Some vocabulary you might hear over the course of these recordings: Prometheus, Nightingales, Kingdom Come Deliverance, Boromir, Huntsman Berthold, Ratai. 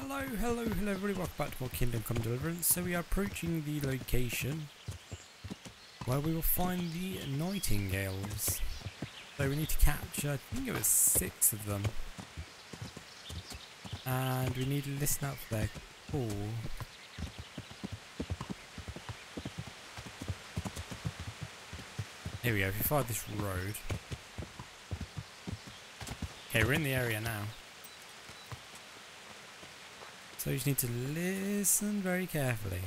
Hello everybody, welcome back to more Kingdom Come Deliverance. So we are approaching the location where we will find the nightingales. So we need to capture, I think it was 6 of them. And we need to listen up for their call. Here we go, if you follow this road. Okay, we're in the area now. So you just need to listen very carefully.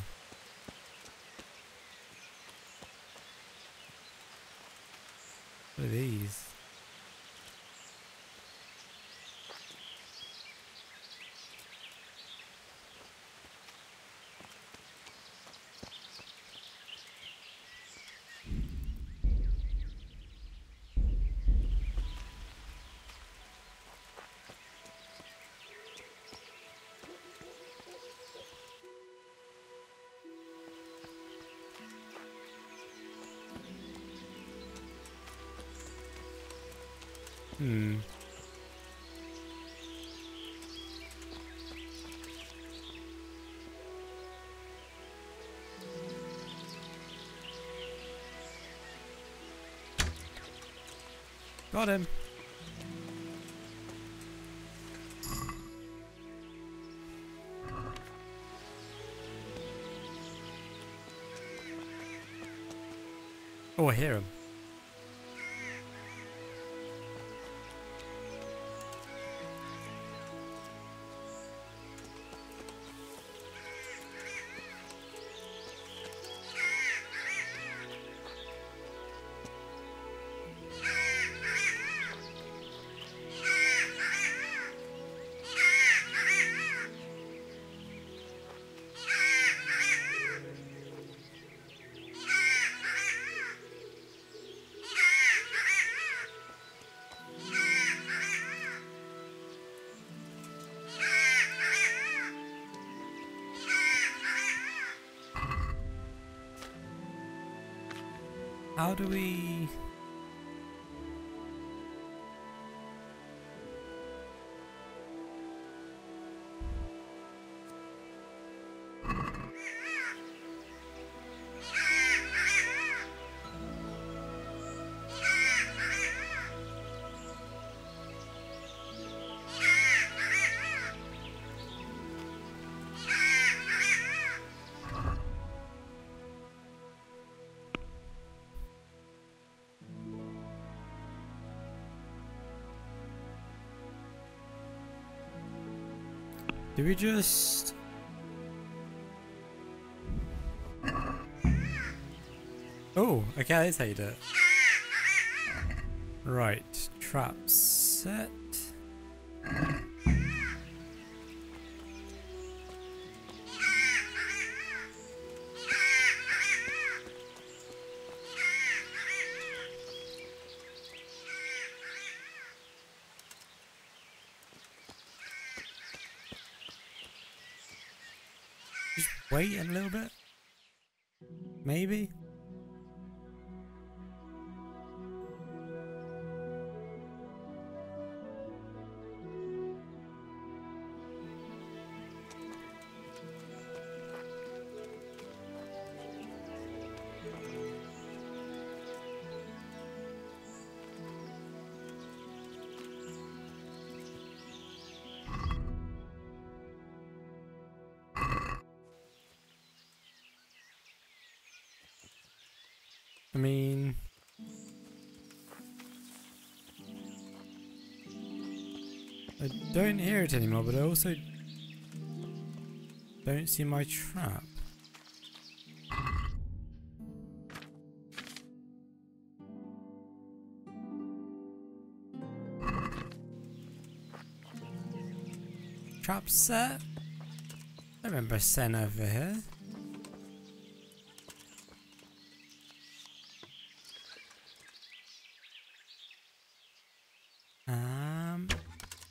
What are these? Got him. Oh, I hear him. How do we... Do we just... Oh, okay, that's how you do it. Right, trap set. Just wait a little bit, maybe. I mean... I don't hear it anymore, but I also don't see my trap. Trap set? I remember Sen over here.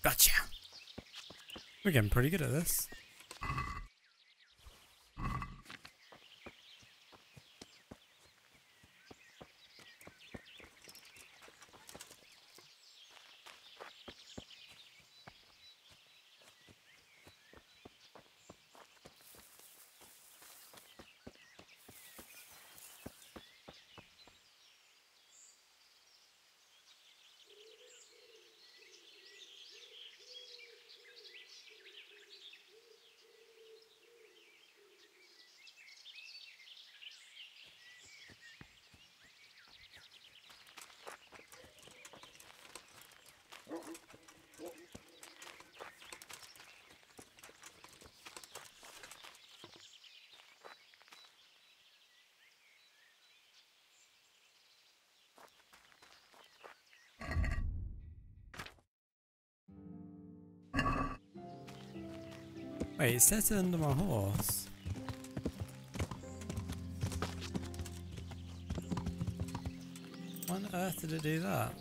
Gotcha! We're getting pretty good at this. Wait, it says it under my horse. Why on earth did it do that?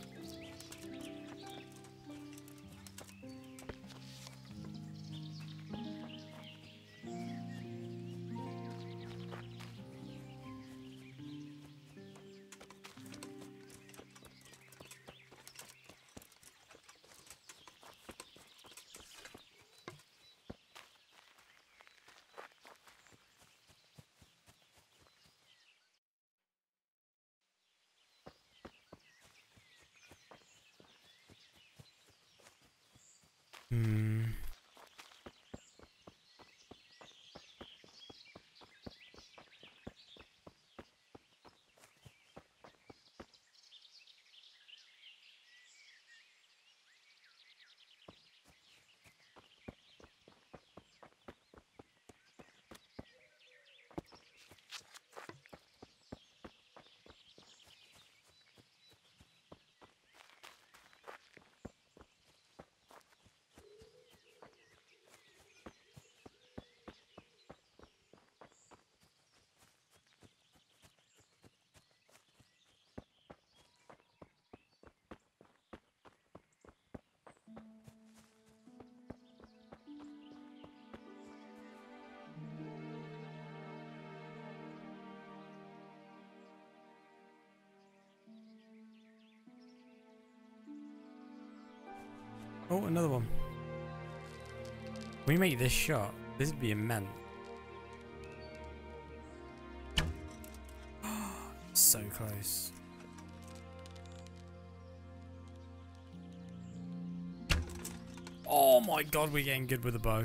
Oh, another one. Can we make this shot? This would be immense. So close. Oh my god, we're getting good with the bow.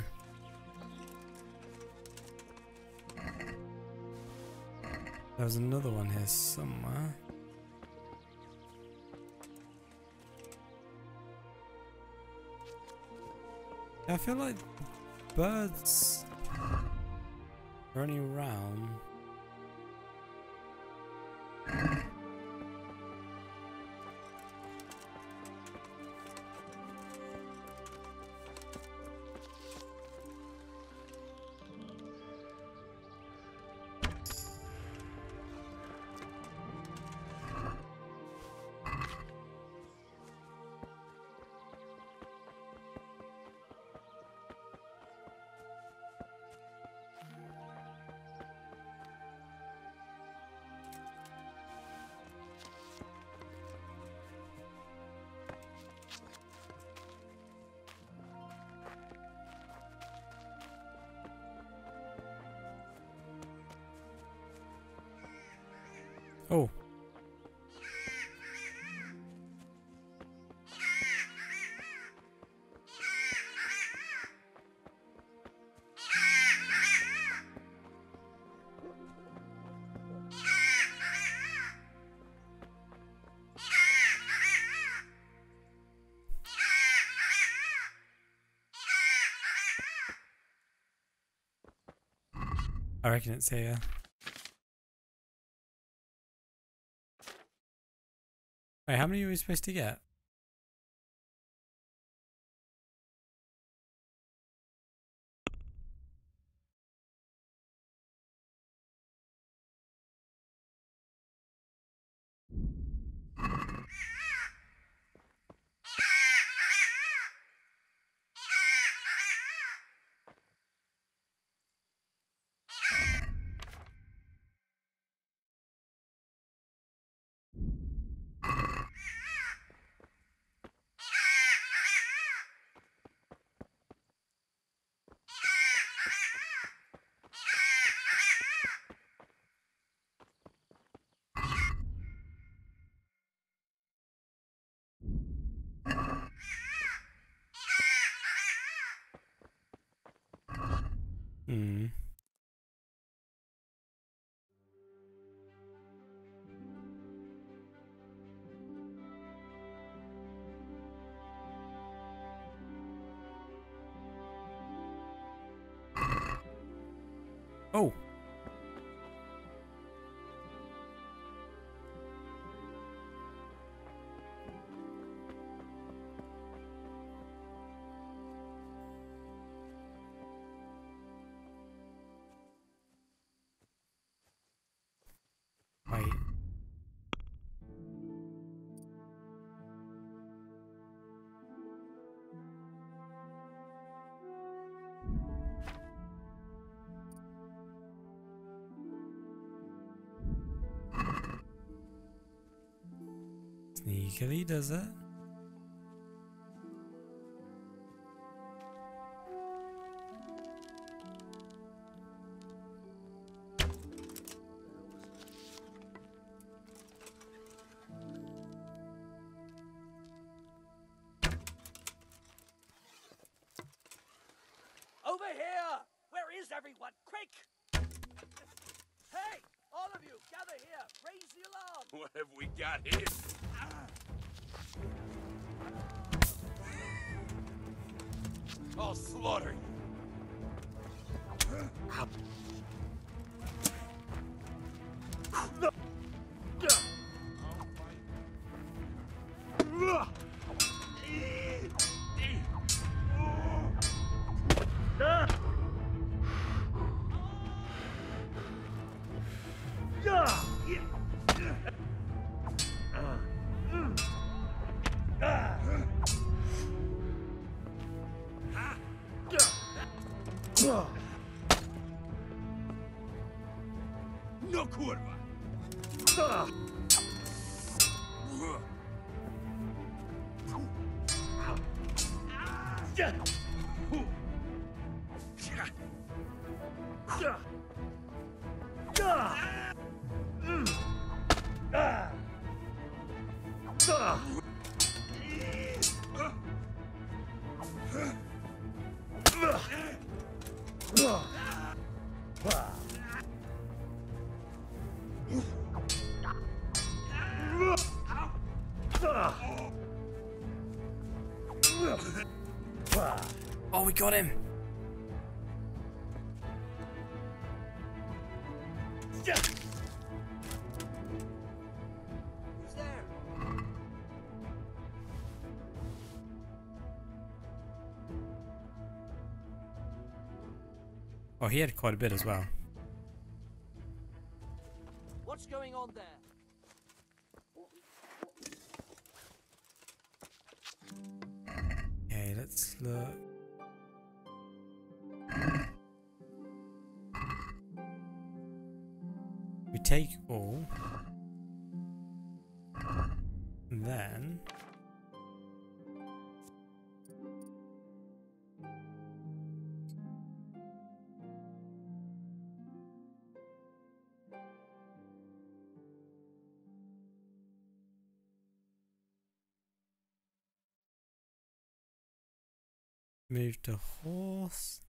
There was another one here somewhere. I feel like birds running around. Oh. I reckon it's here. Wait, how many are we supposed to get? Hmm. Oh. sneakily does that? Over here! Where is everyone? Quick! Hey! All of you, gather here! Raise the alarm! What have we got here? I'll slaughter you! No kurwa! Oh, we got him. Who's there? Oh, he had quite a bit as well. What's going on there? Let's look. We take all, and then move the horse.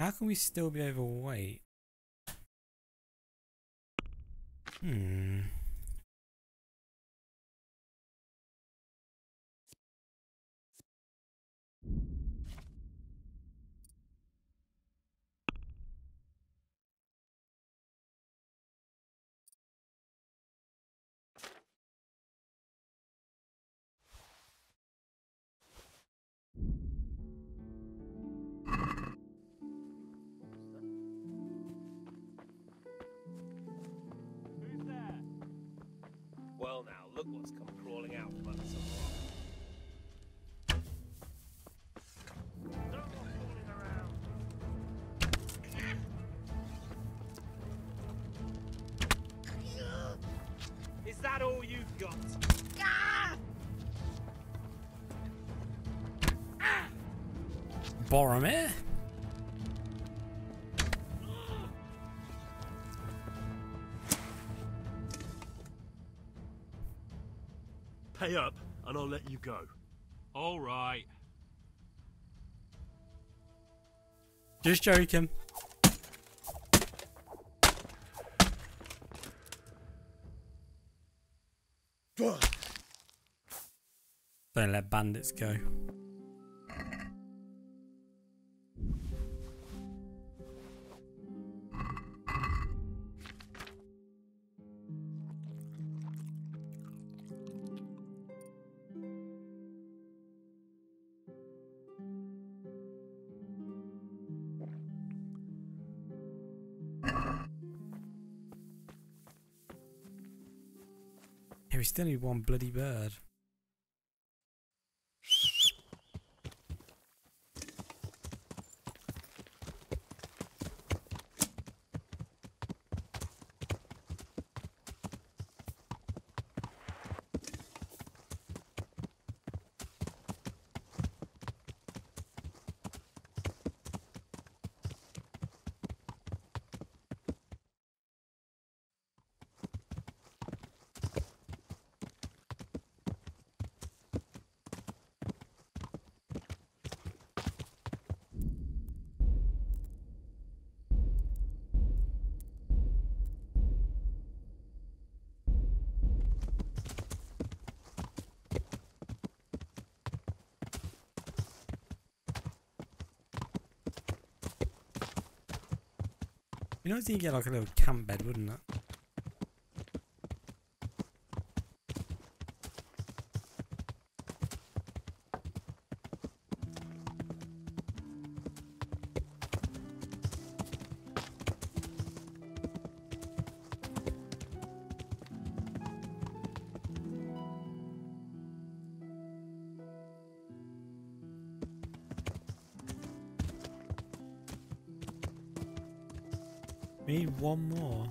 How can we still be overweight? Well now, look what's come crawling out from under some rock. No more fooling around. Is that all you've got? Boromir? Pay up, and I'll let you go. All right. Just joking. Don't let bandits go. we still need one bloody bird. You know, you get like a little camp bed, wouldn't it? We need one more.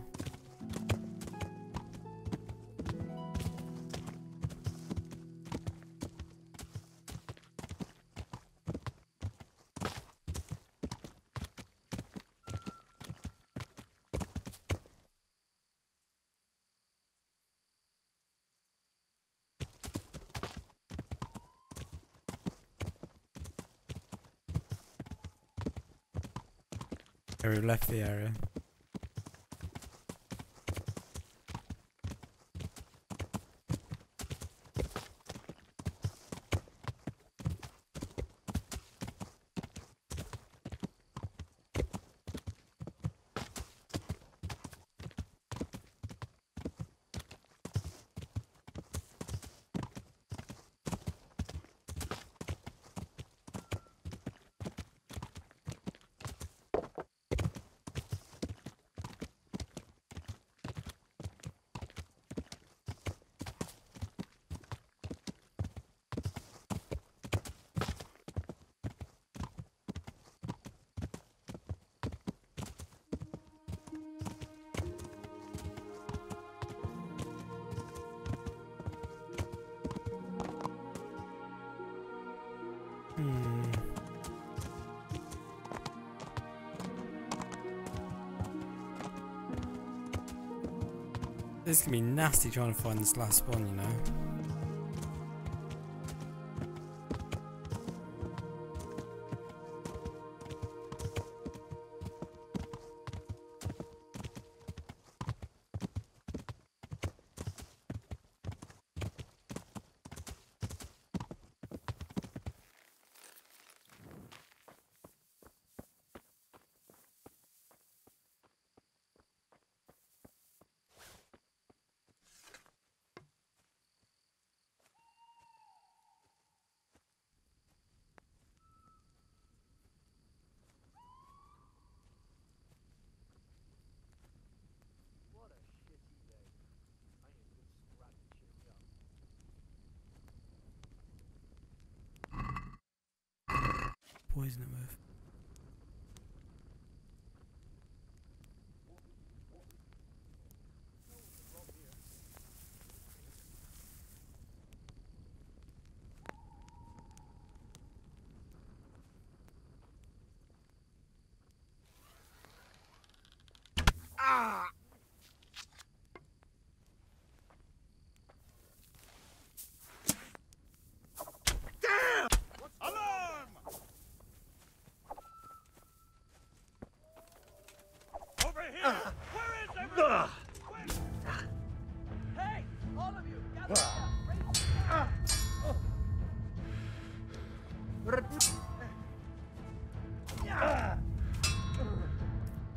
We left the area. This can be nasty trying to find this last one, you know. Poison it with.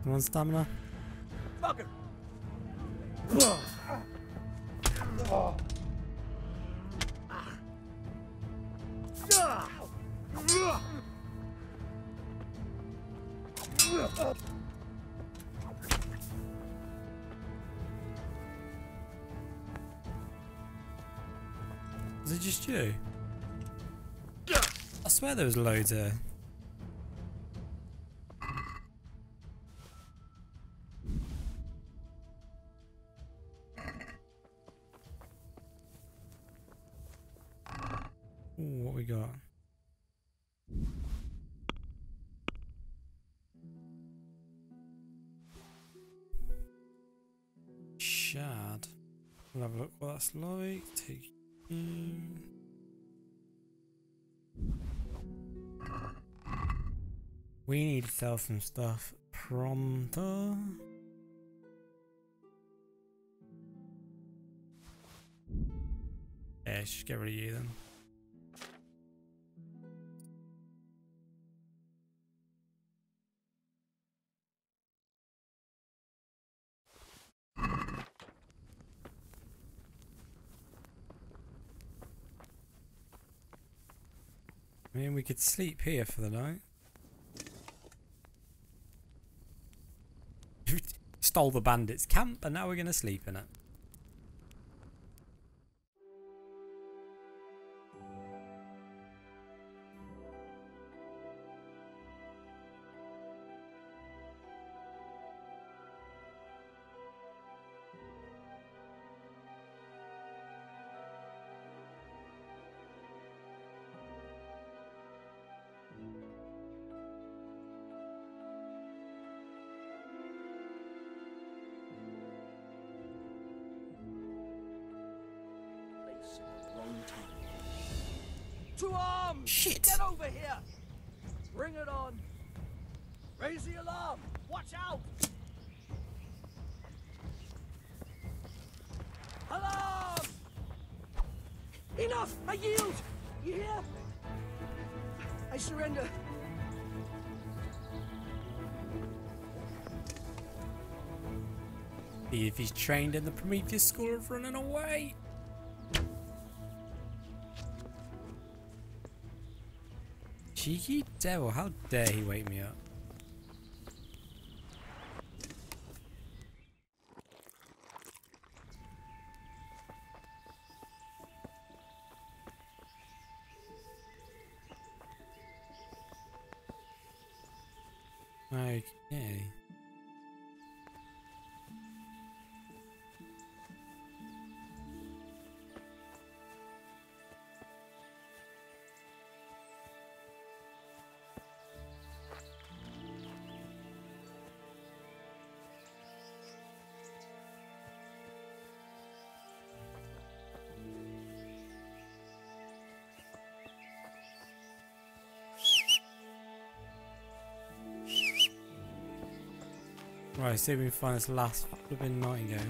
Come on, stamina. Fucker. it just you? I swear there was loads there. Ooh, what we got? Shard. We'll have a look what that's like. Take you. We need to sell some stuff. Prompter. Yeah, just get rid of you then. I mean, we could sleep here for the night. Stole the bandits' camp, and now we're going to sleep in it. To arms! Shit! Get over here! Bring it on! Raise the alarm! Watch out! Alarm! Enough! I yield! You hear? I surrender! See if he's trained in the Prometheus school of running away! Cheeky devil, how dare he wake me up? Okay. Right, see if we can find this last flipping nightingale.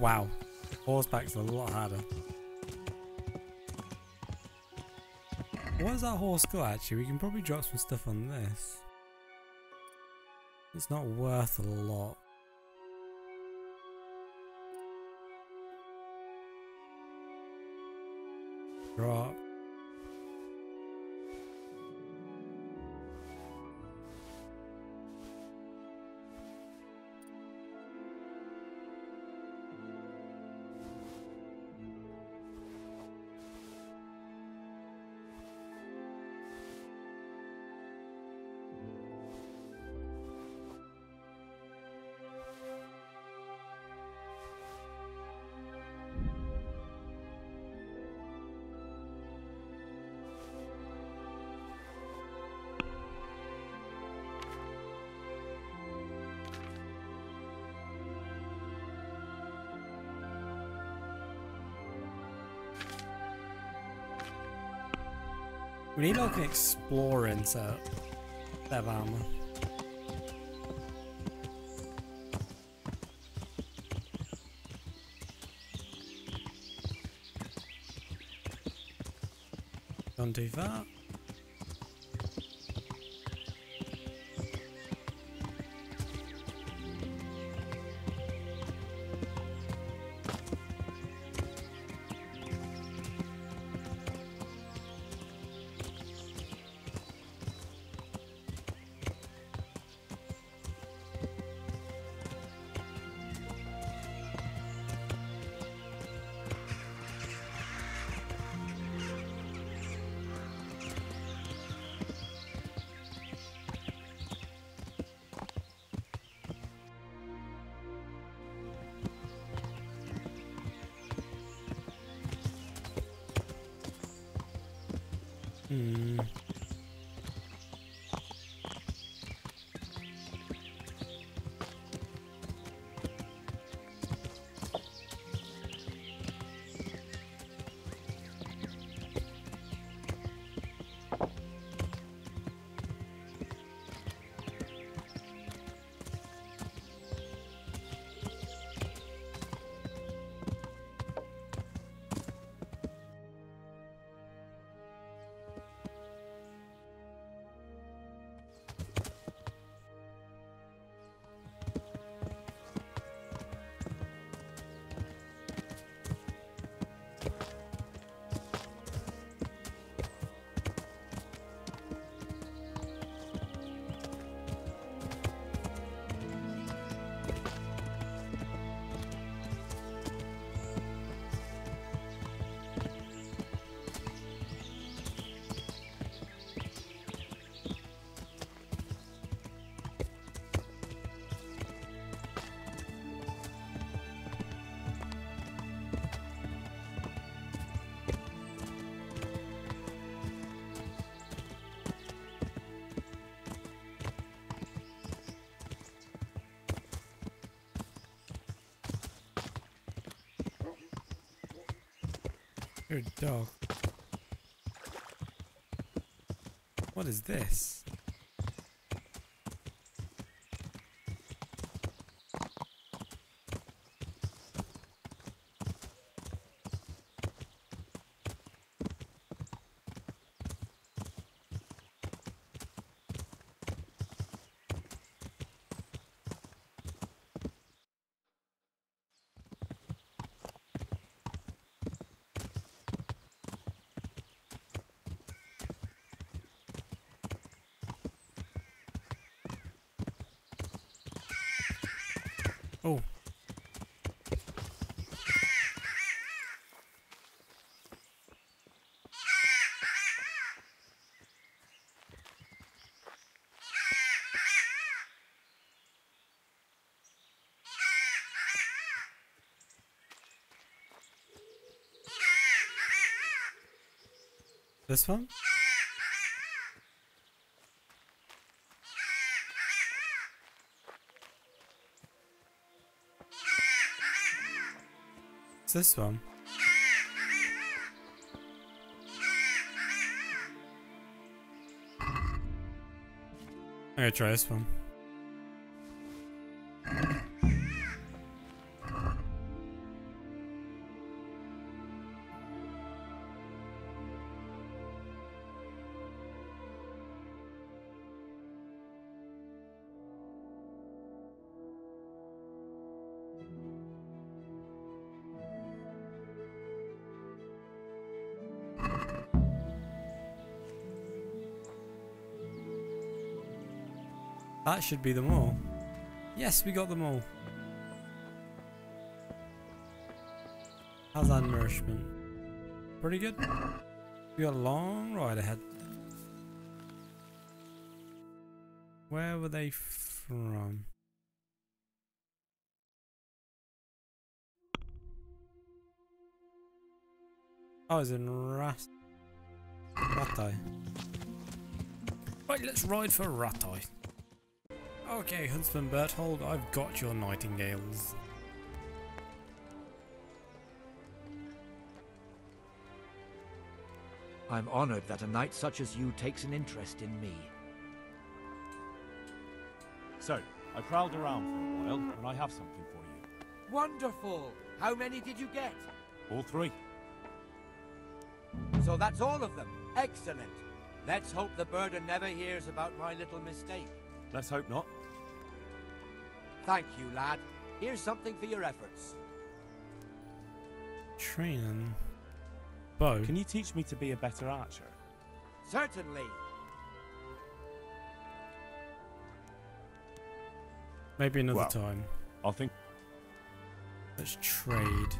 Wow, horseback's a lot harder. Where's that horse go actually? We can probably drop some stuff on this. It's not worth a lot. Drop. We need like an exploring set of armor. Don't do that. Good dog. What is this? Oh. This one? This one. I gotta try this one. That should be them all. Yes, we got them all. How's that nourishment? Pretty good. We got a long ride ahead. Where were they from? I was in Ratai. Right, let's ride for Ratai. Okay, Huntsman Berthold, I've got your nightingales. I'm honored that a knight such as you takes an interest in me. So, I prowled around for a while, and I have something for you. Wonderful! How many did you get? All three. So that's all of them? Excellent! Let's hope the burden never hears about my little mistake. Let's hope not. Thank you, lad. Here's something for your efforts. Training. Bo, can you teach me to be a better archer? Certainly. Maybe another time. I think. Let's trade.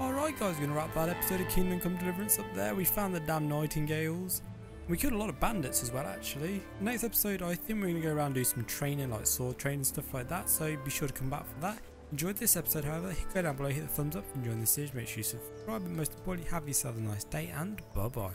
Alright guys, we're going to wrap that episode of Kingdom Come Deliverance up there. We found the damn nightingales. We killed a lot of bandits as well, actually. Next episode, I think we're going to go around and do some training, like sword training, stuff like that. So be sure to come back for that. Enjoyed this episode, however, go down below, hit the thumbs up, enjoy the series, make sure you subscribe, and most importantly, have yourself a nice day, and bye-bye.